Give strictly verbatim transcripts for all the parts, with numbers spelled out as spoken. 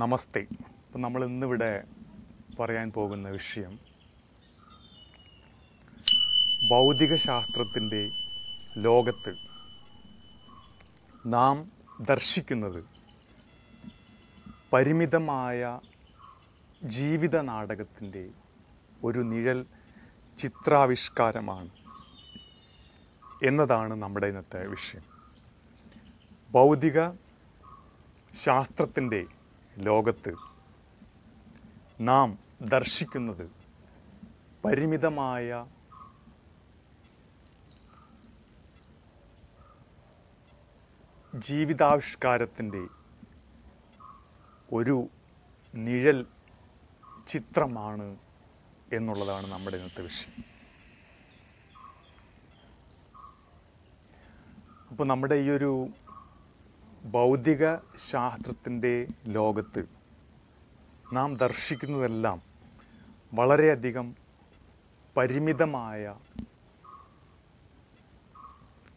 നമസ്തേ. അപ്പോൾ നമ്മൾ ഇന്നിവിടെ പറയാൻ പോകുന്ന വിഷയം ഭൗതികശാസ്ത്രത്തിൻ്റെ ലോകത്ത് നാം ദർശിക്കുന്നത് പരിമിതമായ ജീവിത നാടകത്തിൻ്റെ ഒരു നിഴൽ ചിത്രാവിഷ്കാരമാണ് എന്നതാണ് നമ്മുടെ ഇന്നത്തെ വിഷയം. ഭൗതിക ശാസ്ത്രത്തിൻ്റെ ലോകത്ത് നാം ദർശിക്കുന്നത് പരിമിതമായ ജീവിതാവിഷ്കാരത്തിൻ്റെ ഒരു നിഴൽ ചിത്രമാണ് എന്നുള്ളതാണ് നമ്മുടെ ഇന്നത്തെ വിഷയം. അപ്പോൾ നമ്മുടെ ഈ ഒരു ഭൗതിക ശാസ്ത്രത്തിൻ്റെ ലോകത്ത് നാം ദർശിക്കുന്നതെല്ലാം വളരെയധികം പരിമിതമായ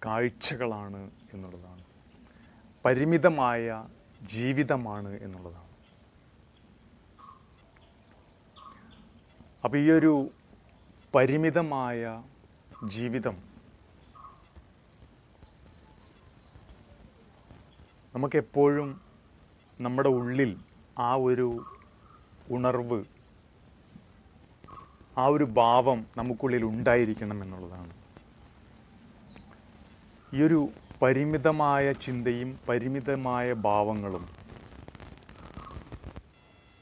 കാഴ്ചകളാണ് എന്നുള്ളതാണ്, പരിമിതമായ ജീവിതമാണ് എന്നുള്ളതാണ്. അപ്പോൾ ഈ ഒരു പരിമിതമായ ജീവിതം നമുക്കെപ്പോഴും നമ്മുടെ ഉള്ളിൽ ആ ഒരു ഉണർവ്, ആ ഒരു ഭാവം നമുക്കുള്ളിൽ ഉണ്ടായിരിക്കണം എന്നുള്ളതാണ്. ഈ ഒരു പരിമിതമായ ചിന്തയും പരിമിതമായ ഭാവങ്ങളും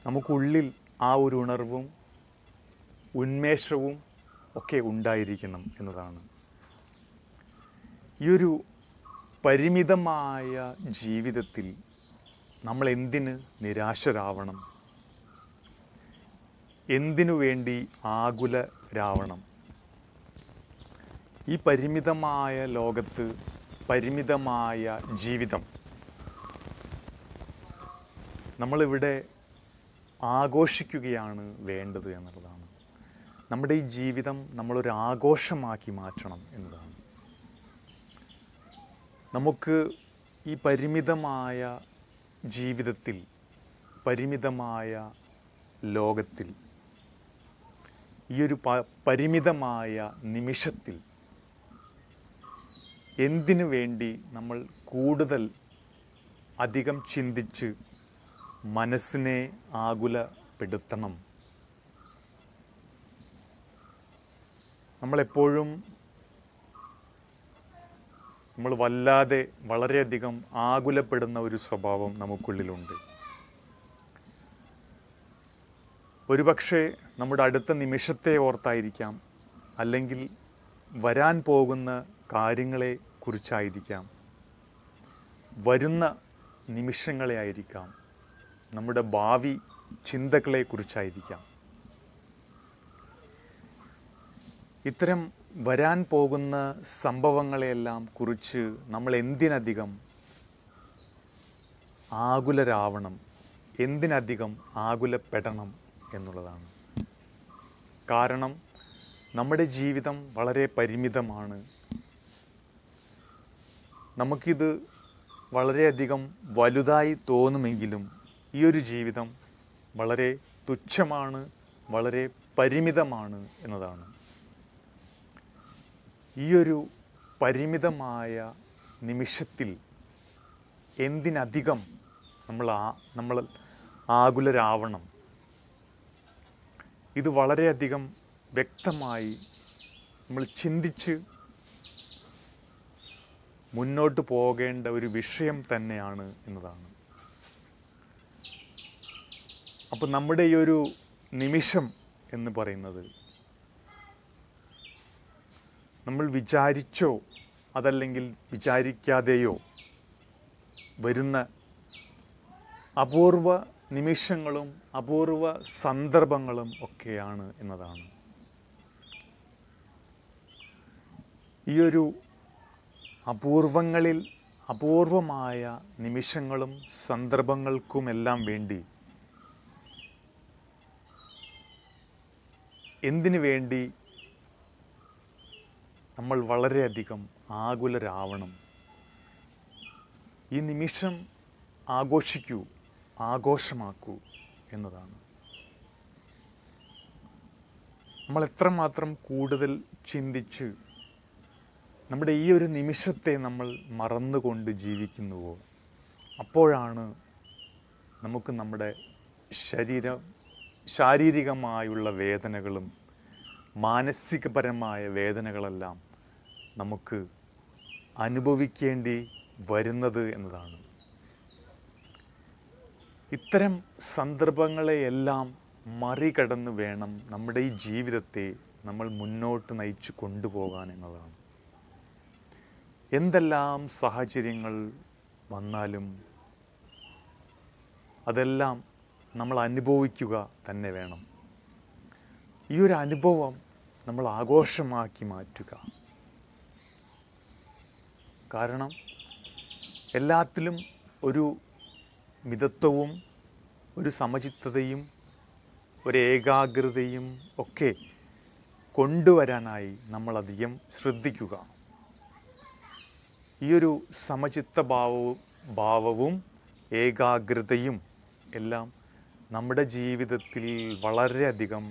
നമുക്കുള്ളിൽ ആ ഒരു ഉണർവും ഉന്മേഷവും ഒക്കെ ഉണ്ടായിരിക്കണം എന്നതാണ്. ഈ ഒരു പരിമിതമായ ജീവിതത്തിൽ നമ്മൾ എന്തിന് നിരാശരാവണം, എന്തിനു വേണ്ടി ആകുലരാവണം? ഈ പരിമിതമായ ലോകത്ത് പരിമിതമായ ജീവിതം നമ്മളിവിടെ ആഘോഷിക്കുകയാണ് വേണ്ടത് എന്നുള്ളതാണ്. നമ്മുടെ ഈ ജീവിതം നമ്മളൊരു ആഘോഷമാക്കി മാറ്റണം എന്നതാണ്. നമുക്ക് ഈ പരിമിതമായ ജീവിതത്തിൽ, പരിമിതമായ ലോകത്തിൽ, ഈ ഒരു പ പരിമിതമായ നിമിഷത്തിൽ എന്തിനു വേണ്ടി നമ്മൾ കൂടുതൽ അധികം ചിന്തിച്ച് മനസ്സിനെ ആകുലപ്പെടുത്തണം? നമ്മളെപ്പോഴും നമ്മൾ വല്ലാതെ വളരെയധികം ആകുലപ്പെടുന്ന ഒരു സ്വഭാവം നമുക്കുള്ളിലുണ്ട്. ഒരുപക്ഷെ നമ്മുടെ അടുത്ത നിമിഷത്തെ ഓർത്തായിരിക്കാം, അല്ലെങ്കിൽ വരാൻ പോകുന്ന കാര്യങ്ങളെ കുറിച്ചായിരിക്കാം, വരുന്ന നിമിഷങ്ങളെ ആയിരിക്കാം, നമ്മുടെ ഭാവി ചിന്തകളെ കുറിച്ചായിരിക്കാം. ഇത്തരം വരാൻ പോകുന്ന സംഭവങ്ങളെയെല്ലാം കുറിച്ച് നമ്മൾ എന്തിനധികം ആകുലരാവണം, എന്തിനധികം ആകുലപ്പെടണം എന്നുള്ളതാണ്. കാരണം നമ്മുടെ ജീവിതം വളരെ പരിമിതമാണ്. നമുക്കിത് വളരെയധികം വലുതായി തോന്നുമെങ്കിലും ഈ ഒരു ജീവിതം വളരെ തുച്ഛമാണ്, വളരെ പരിമിതമാണ് എന്നതാണ്. ഈ ഒരു പരിമിതമായ നിമിഷത്തിൽ എന്തിനധികം നമ്മൾ ആ നമ്മൾ ആകുലരാവണം? ഇത് വളരെയധികം വ്യക്തമായി നമ്മൾ ചിന്തിച്ച് മുന്നോട്ട് പോകേണ്ട ഒരു വിഷയം തന്നെയാണ് എന്നതാണ്. അപ്പോൾ നമ്മുടെ ഈ ഒരു നിമിഷം എന്ന് പറയുന്നത് നമ്മൾ വിചാരിച്ചോ അതല്ലെങ്കിൽ വിചാരിക്കാതെയോ വരുന്ന അപൂർവ നിമിഷങ്ങളും അപൂർവ സന്ദർഭങ്ങളും ഒക്കെയാണ് എന്നതാണ്. ഈ ഒരു അപൂർവങ്ങളിൽ അപൂർവമായ നിമിഷങ്ങളും സന്ദർഭങ്ങൾക്കുമെല്ലാം വേണ്ടി എന്തിനു വേണ്ടി നമ്മൾ വളരെയധികം ആകുലരാവണം? ഈ നിമിഷം ആഘോഷിക്കൂ, ആഘോഷമാക്കൂ എന്നതാണ്. നമ്മൾ എത്രമാത്രം കൂടുതൽ ചിന്തിച്ച് നമ്മുടെ ഈ ഒരു നിമിഷത്തെ നമ്മൾ മറന്നുകൊണ്ട് ജീവിക്കുന്നുവോ അപ്പോഴാണ് നമുക്ക് നമ്മുടെ ശരീരം ശാരീരികമായുള്ള വേദനകളും മാനസികപരമായ വേദനകളെല്ലാം നമുക്ക് അനുഭവിക്കേണ്ടി വരുന്നത് എന്നതാണ്. ഇത്തരം സന്ദർഭങ്ങളെയെല്ലാം മറികടന്ന് വേണം നമ്മുടെ ഈ ജീവിതത്തെ നമ്മൾ മുന്നോട്ട് നയിച്ചു കൊണ്ടുപോകാൻ എന്നതാണ്. എന്തെല്ലാം സാഹചര്യങ്ങൾ വന്നാലും അതെല്ലാം നമ്മൾ അനുഭവിക്കുക തന്നെ വേണം. ഈ ഒരു അനുഭവം നമ്മൾ ആഘോഷമാക്കി മാറ്റുക. കാരണം എല്ലാത്തിലും ഒരു മിതത്വവും ഒരു സമചിത്തതയും ഒരു ഏകാഗ്രതയും ഒക്കെ കൊണ്ടുവരാനായി നമ്മളധികം ശ്രദ്ധിക്കുക. ഈയൊരു സമചിത്ത ഭാവവും ഭാവവും ഏകാഗ്രതയും എല്ലാം നമ്മുടെ ജീവിതത്തിൽ വളരെയധികം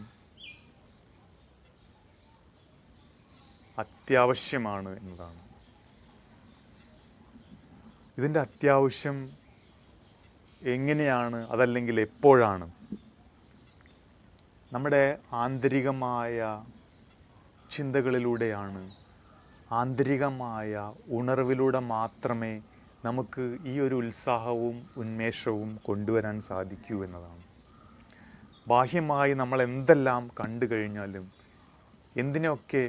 അത്യാവശ്യമാണ് എന്നതാണ്. ഇതിൻ്റെ അത്യാവശ്യം എങ്ങനെയാണ്, അതല്ലെങ്കിൽ എപ്പോഴാണ്? നമ്മുടെ ആന്തരികമായ ചിന്തകളിലൂടെയാണ്, ആന്തരികമായ ഉണർവിലൂടെ മാത്രമേ നമുക്ക് ഈ ഒരു ഉത്സാഹവും ഉന്മേഷവും കൊണ്ടുവരാൻ സാധിക്കൂ എന്നതാണ്. ബാഹ്യമായി നമ്മൾ എന്തെല്ലാം കണ്ടു കഴിഞ്ഞാലും എന്തിനൊക്കെ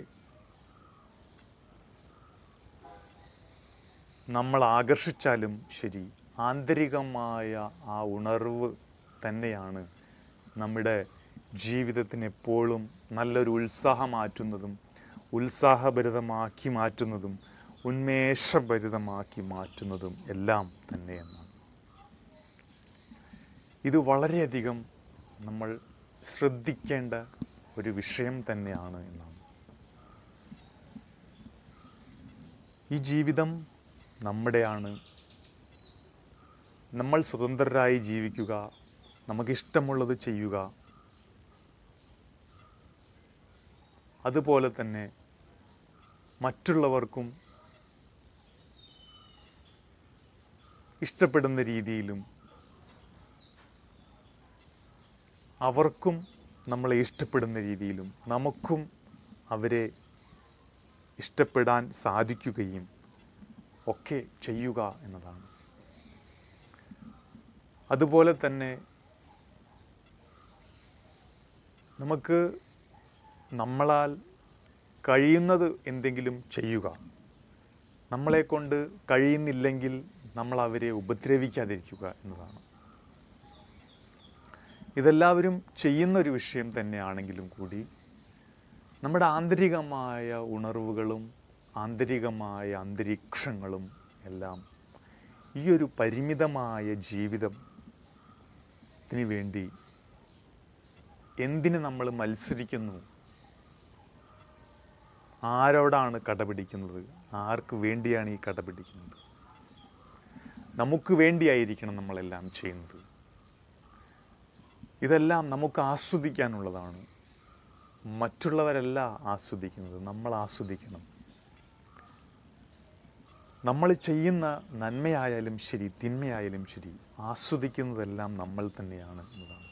നമ്മൾ ആകർഷിച്ചാലും ശരി, ആന്തരികമായ ആ ഉണർവ് തന്നെയാണ് നമ്മുടെ ജീവിതത്തിന് എപ്പോഴും നല്ലൊരു ഉത്സാഹമാറ്റുന്നതും ഉത്സാഹഭരിതമാക്കി മാറ്റുന്നതും ഉന്മേഷഭരിതമാക്കി മാറ്റുന്നതും എല്ലാം തന്നെ എന്നാണ്. ഇത് വളരെയധികം നമ്മൾ ശ്രദ്ധിക്കേണ്ട ഒരു വിഷയം തന്നെയാണ് എന്നാണ്. ഈ ജീവിതം നമ്മുടെയാണ്. നമ്മൾ സ്വതന്ത്രരായി ജീവിക്കുക, നമുക്കിഷ്ടമുള്ളത് ചെയ്യുക. അതുപോലെ തന്നെ മറ്റുള്ളവർക്കും ഇഷ്ടപ്പെടുന്ന രീതിയിലും അവർക്കും നമ്മളെ ഇഷ്ടപ്പെടുന്ന രീതിയിലും നമുക്കും അവരെ ഇഷ്ടപ്പെടാൻ സാധിക്കുകയും ഒക്കെ ചെയ്യുക എന്നതാണ്. അതുപോലെ തന്നെ നമുക്ക് നമ്മളാൽ കഴിയുന്നത് എന്തെങ്കിലും ചെയ്യുക. നമ്മളെക്കൊണ്ട് കഴിയുന്നില്ലെങ്കിൽ നമ്മളവരെ ഉപദ്രവിക്കാതിരിക്കുക എന്നതാണ്. ഇതെല്ലാവരും ചെയ്യുന്നൊരു വിഷയം തന്നെയാണെങ്കിലും കൂടി നമ്മുടെ ആന്തരികമായ ഉണർവുകളും ആന്തരികമായ അന്തരീക്ഷങ്ങളും എല്ലാം ഈ ഒരു പരിമിതമായ ജീവിതത്തിന് വേണ്ടി എന്തിന് നമ്മൾ മത്സരിക്കുന്നു, ആരോടാണ് കടപിടിക്കുന്നത്, ആർക്ക് വേണ്ടിയാണ് ഈ കടപിടിക്കുന്നത്? നമുക്ക് വേണ്ടിയായിരിക്കണം നമ്മളെല്ലാം ചെയ്യുന്നത്. ഇതെല്ലാം നമുക്ക് ആസ്വദിക്കാനുള്ളതാണ്. മറ്റുള്ളവരല്ല ആസ്വദിക്കുന്നത്, നമ്മൾ ആസ്വദിക്കണം. നമ്മൾ ചെയ്യുന്ന നന്മയായാലും ശരി തിന്മയായാലും ശരി ആസ്വദിക്കുന്നതെല്ലാം നമ്മൾ തന്നെയാണ് എന്നതാണ്.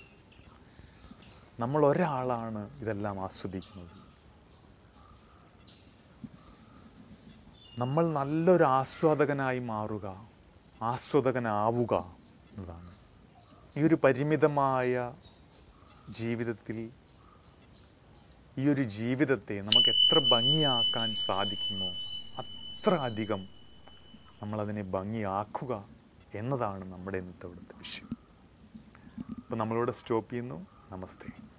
നമ്മൾ ഒരാളാണ് ഇതെല്ലാം ആസ്വദിക്കുന്നത്. നമ്മൾ നല്ലൊരു ആസ്വാദകനായി മാറുക, ആസ്വാദകനാവുക എന്നതാണ്. ഈ ഒരു പരിമിതമായ ജീവിതത്തിൽ ഈ ഒരു ജീവിതത്തെ നമുക്ക് എത്ര ഭംഗിയാക്കാൻ സാധിക്കുമോ അത്ര അധികം നമ്മളതിനെ ഭംഗിയാക്കുക എന്നതാണ് നമ്മുടെ ഇന്നത്തെ വിഷയം. അപ്പോൾ നമ്മളിവിടെ സ്റ്റോപ്പ് ചെയ്യുന്നു. നമസ്തേ.